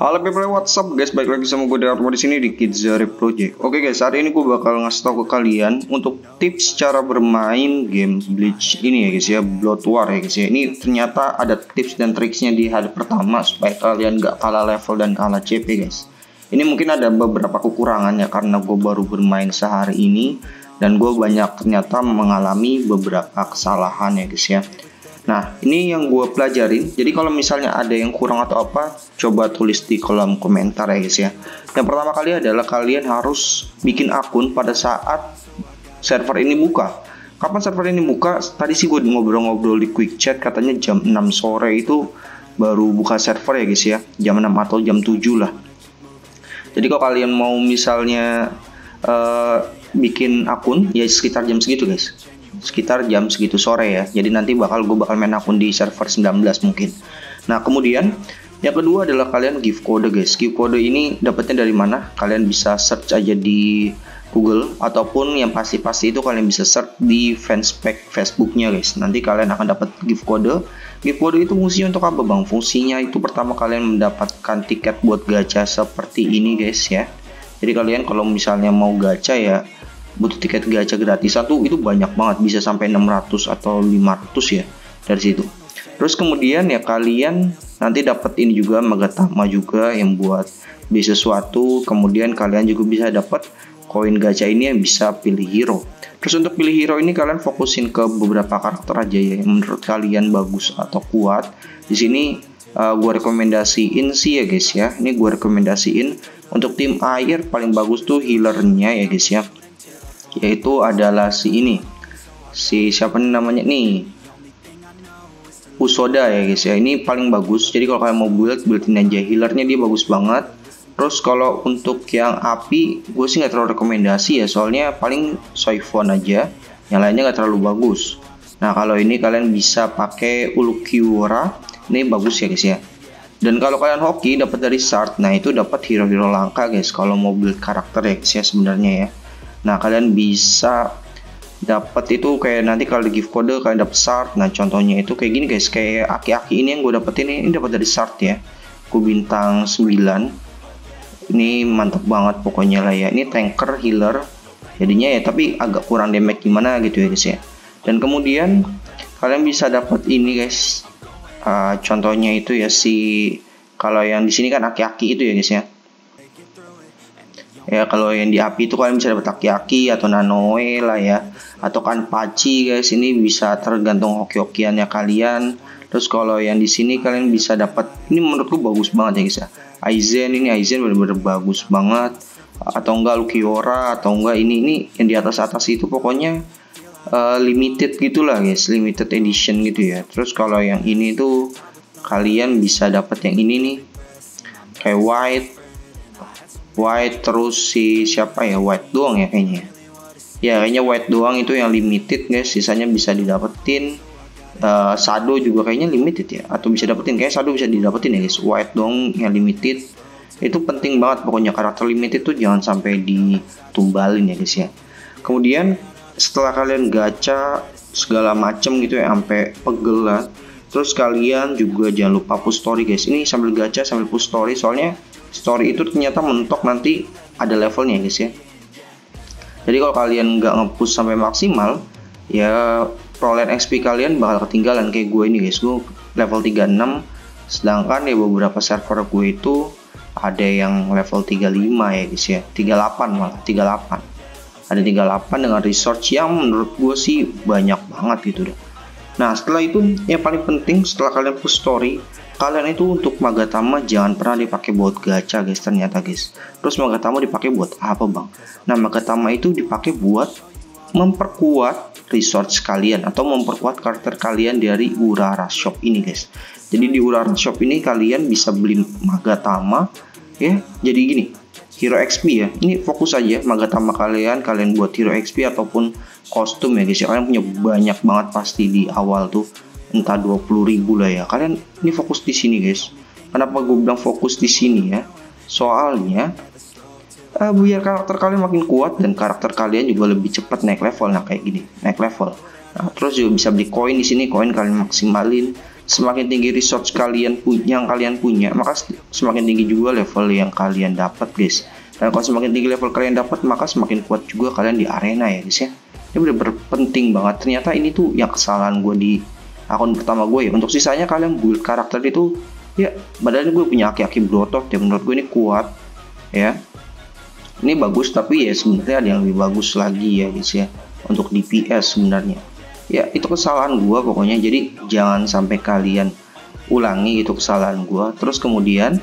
Halo people, what's up guys, balik lagi sama gue Blood War di sini di Kidzare Project. Oke guys, hari ini gue bakal ngasih tau ke kalian untuk tips cara bermain game Bleach ini ya guys ya, Blood War ya guys ya. Ini ternyata ada tips dan triksnya di hari pertama supaya kalian gak kalah level dan kalah CP guys. Ini mungkin ada beberapa kekurangannya karena gue baru bermain sehari ini dan gue banyak ternyata mengalami beberapa kesalahan ya guys ya. Nah, ini yang gue pelajarin. Jadi kalau misalnya ada yang kurang atau apa, coba tulis di kolom komentar ya guys ya. Yang pertama kali adalah kalian harus bikin akun pada saat server ini buka. Kapan server ini buka? Tadi sih gue ngobrol-ngobrol di quick chat katanya jam 6 sore itu baru buka server ya guys ya. Jam 6 atau jam 7 lah. Jadi kalau kalian mau misalnya bikin akun ya sekitar jam segitu guys, sekitar jam segitu sore ya. Jadi nanti gue bakal main akun di server 19 mungkin. Nah kemudian yang kedua adalah kalian give kode guys. Give kode ini dapatnya dari mana? Kalian bisa search aja di Google ataupun yang pasti-pasti itu kalian bisa search di fanspage Facebooknya guys. Nanti kalian akan dapat gift kode. Gift kode itu fungsinya untuk apa bang? Fungsinya itu pertama kalian mendapatkan tiket buat gacha seperti ini guys ya. Jadi kalian kalau misalnya mau gacha ya butuh tiket gacha gratis satu itu banyak banget, bisa sampai 600 atau 500 ya dari situ. Terus kemudian ya kalian nanti dapat ini juga Magatama juga yang buat beli sesuatu. Kemudian kalian juga bisa dapat koin gacha ini yang bisa pilih hero. Terus untuk pilih hero ini kalian fokusin ke beberapa karakter aja ya yang menurut kalian bagus atau kuat. Di sini gue rekomendasiin sih ya guys ya. Ini gue rekomendasiin untuk tim air paling bagus tuh healernya ya guys ya. Yaitu adalah si ini. Si siapa nih namanya nih? Usoda ya guys ya. Ini paling bagus. Jadi kalau kalian mau buildin aja healernya, dia bagus banget. Terus kalau untuk yang api, gue sih nggak terlalu rekomendasi ya, soalnya paling Soifon aja, yang lainnya nggak terlalu bagus. Nah kalau ini kalian bisa pakai Ulquiorra, ini bagus ya guys ya. Dan kalau kalian hoki dapat dari start, nah itu dapat hero-hero langka guys, kalau mau build karakter ya guys ya sebenarnya ya. Nah kalian bisa dapat itu kayak nanti kalau di gift kode kalian dapat start. Nah contohnya itu kayak gini guys, kayak aki-aki ini yang gue dapetin ini dapat dari start ya, gue bintang 9. Ini mantap banget pokoknya lah ya. Ini tanker healer jadinya ya, tapi agak kurang damage gimana gitu ya guys ya. Dan kemudian kalian bisa dapat ini guys, contohnya itu ya si kalau yang di sini kan aki-aki itu ya guys ya. Ya kalau yang di api itu kalian bisa dapat aki-aki atau nanoe lah ya, atau kanpachi guys. Ini bisa tergantung hoki-hokiannya kalian. Terus kalau yang di sini kalian bisa dapat, ini menurutku bagus banget ya guys ya. Aizen ini, Aizen bener-bener bagus banget. Atau enggak Ulquiorra, atau enggak ini yang di atas itu pokoknya limited gitulah guys, limited edition gitu ya. Terus kalau yang ini tuh kalian bisa dapat yang ini nih. Kayak white terus si siapa ya? White doang ya kayaknya. Ya kayaknya white doang itu yang limited guys, sisanya bisa didapetin. Shadow juga kayaknya limited ya, atau bisa dapetin, kayak shadow bisa didapetin ya guys. White dong yang limited itu penting banget pokoknya, karakter limited tuh jangan sampai ditumbalin ya guys ya. Kemudian setelah kalian gacha segala macem gitu ya sampai pegel lah, terus kalian juga jangan lupa push story guys. Ini sambil gacha sambil push story, soalnya story itu ternyata mentok nanti ada levelnya ya guys ya. Jadi kalau kalian nggak nge-push sampai maksimal ya, perolehan XP kalian bakal ketinggalan. Kayak gue ini guys, gue level 36, sedangkan ya beberapa server gue itu ada yang level 35 ya guys ya, 38 malah, 38 ada 38 dengan research yang menurut gue sih banyak banget gitu deh. Nah setelah itu yang paling penting setelah kalian push story, kalian itu untuk Magatama jangan pernah dipakai buat gacha guys ternyata guys. Terus Magatama dipakai buat apa bang? Nah Magatama itu dipakai buat memperkuat research kalian atau memperkuat karakter kalian dari Urara Shop ini guys. Jadi di Urara Shop ini kalian bisa beli Magatama ya. Jadi gini, hero XP ya. Ini fokus aja Magatama kalian buat hero XP ataupun kostum ya guys. Kalian punya banyak banget pasti di awal tuh, entah 20.000 lah ya. Kalian ini fokus di sini guys. Kenapa gue bilang fokus di sini ya? Soalnya biar karakter kalian makin kuat dan karakter kalian juga lebih cepat naik level. Nah kayak gini naik level. Nah, terus juga bisa beli koin di sini, koin kalian maksimalin semakin tinggi resource kalian punya, maka semakin tinggi juga level yang kalian dapat, guys. Dan kalau semakin tinggi level kalian dapat, maka semakin kuat juga kalian di arena, ya guys ya. Ini bener-bener penting banget. Ternyata ini tuh yang kesalahan gue di akun pertama gue, ya. Untuk sisanya kalian build karakter itu, ya badan gue punya aki-aki blotok, ya menurut gue ini kuat, ya. Ini bagus, tapi ya sebenarnya ada yang lebih bagus lagi, ya guys ya, untuk DPS sebenarnya. Ya itu kesalahan gue pokoknya. Jadi jangan sampai kalian ulangi itu kesalahan gue. Terus kemudian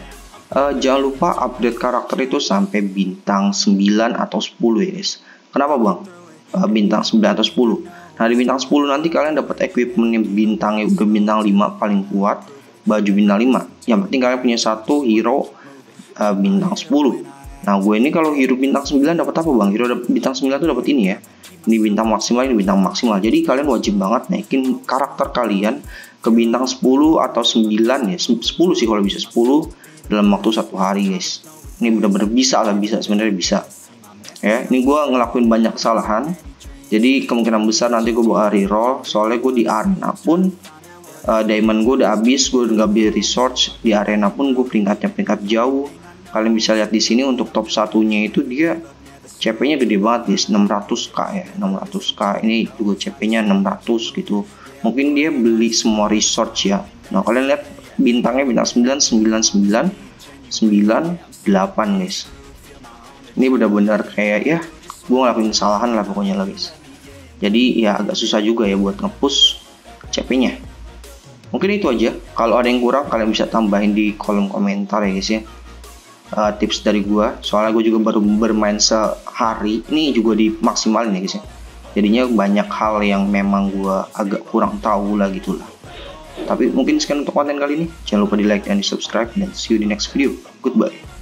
jangan lupa update karakter itu sampai bintang 9 atau 10, ya guys. Kenapa bang? Bintang 9 atau 10. Nah di bintang 10 nanti kalian dapat equipment yang bintangnya udah bintang 5 paling kuat, baju bintang 5. Yang penting kalian punya satu hero bintang 10. Nah gue ini kalau hero bintang 9 dapat apa bang? Hero bintang 9 tuh dapat ini ya. Ini bintang maksimal, ini bintang maksimal. Jadi kalian wajib banget naikin karakter kalian ke bintang 10 atau 9 ya. 10 sih kalau bisa, 10 dalam waktu satu hari guys. Ini bener-bener bisa lah, bisa sebenarnya bisa. Ya, ini gue ngelakuin banyak kesalahan, jadi kemungkinan besar nanti gue bakal reroll. Soalnya gue di arena pun diamond gue udah habis, gue nggak beli resource. Di arena pun gue peringkat jauh. Kalian bisa lihat di sini untuk top satunya itu dia CP-nya gede banget guys, 600k ya, 600k. Ini juga CP-nya 600 gitu. Mungkin dia beli semua resource ya. Nah kalian lihat bintangnya bintang 9, 9, 9, 9, 8 guys. Ini benar-benar kayak ya gue ngelakuin kesalahan lah pokoknya lah guys. Jadi ya agak susah juga ya buat ngepush CP-nya. Mungkin itu aja. Kalau ada yang kurang kalian bisa tambahin di kolom komentar ya guys ya. Tips dari gue. Soalnya gue juga baru bermain sehari. Ini juga di maksimalin ya guys ya. Jadinya banyak hal yang memang gue agak kurang tahu lah gitu lah. Tapi mungkin sekian untuk konten kali ini. Jangan lupa di like dan di subscribe. Dan see you di next video. Goodbye.